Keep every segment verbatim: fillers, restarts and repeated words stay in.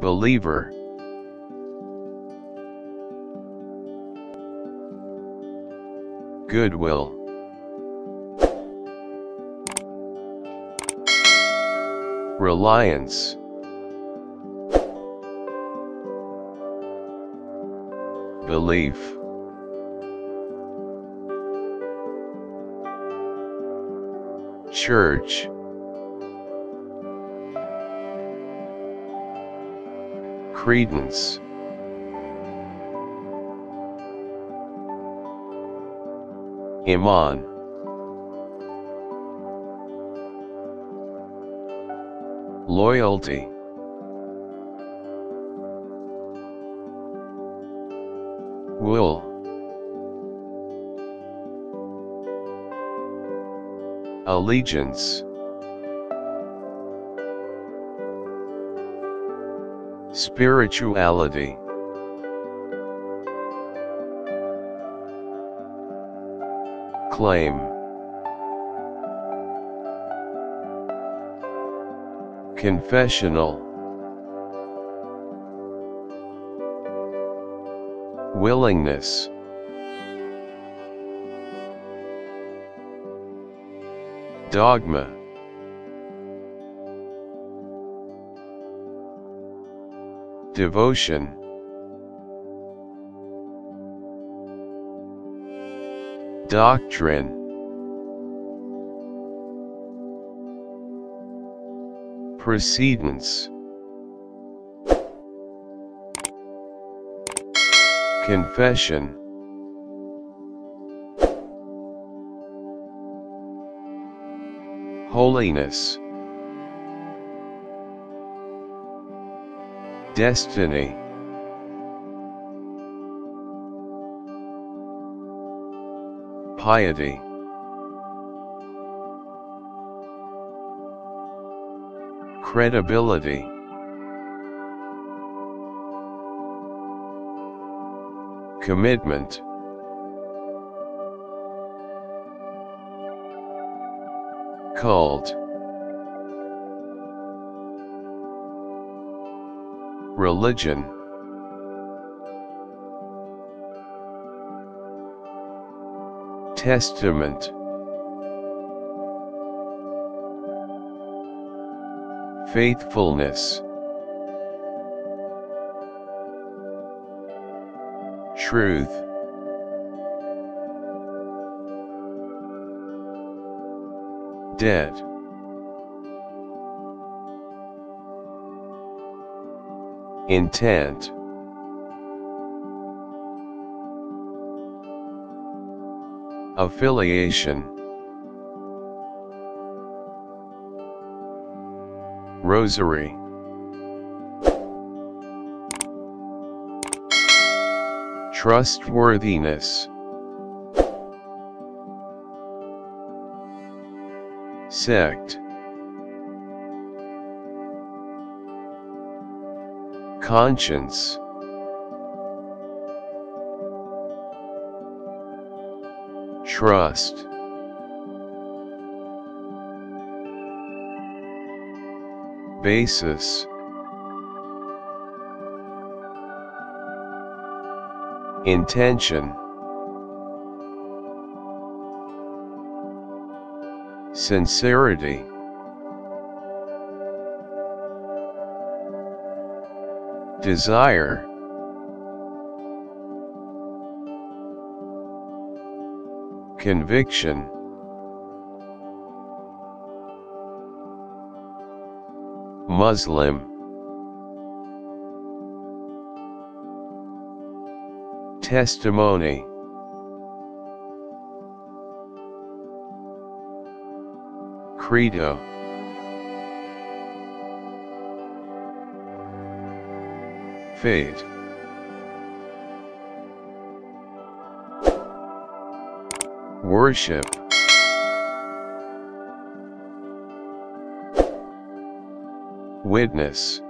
Believer. Goodwill. Reliance. Belief. Church. Credence. Iman. Loyalty. Will. Allegiance. Spirituality. Claim. Confessional. Willingness. Dogma. Devotion. Doctrine. Precedence. Confession. Holiness. Destiny. Piety. Credibility. Commitment. Cult. Religion. Testament. Faithfulness. Truth. Debt. Intent. Affiliation. Rosary. Trustworthiness. Sect. Conscience. Trust. Basis. Intention. Sincerity. Desire. Conviction. Muslim. Testimony. Credo. Fate. Worship. Witness.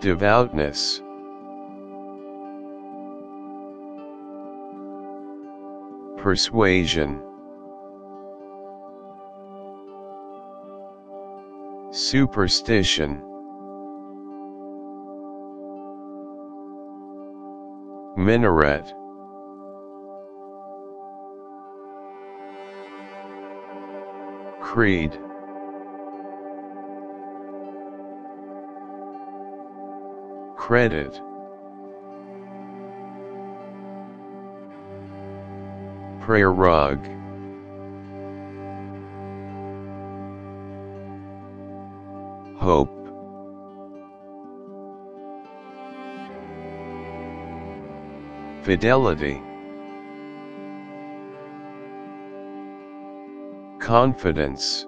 Devoutness. Persuasion. Superstition. Minaret. Creed. Credit. Prayer rug. Hope. Fidelity. Confidence.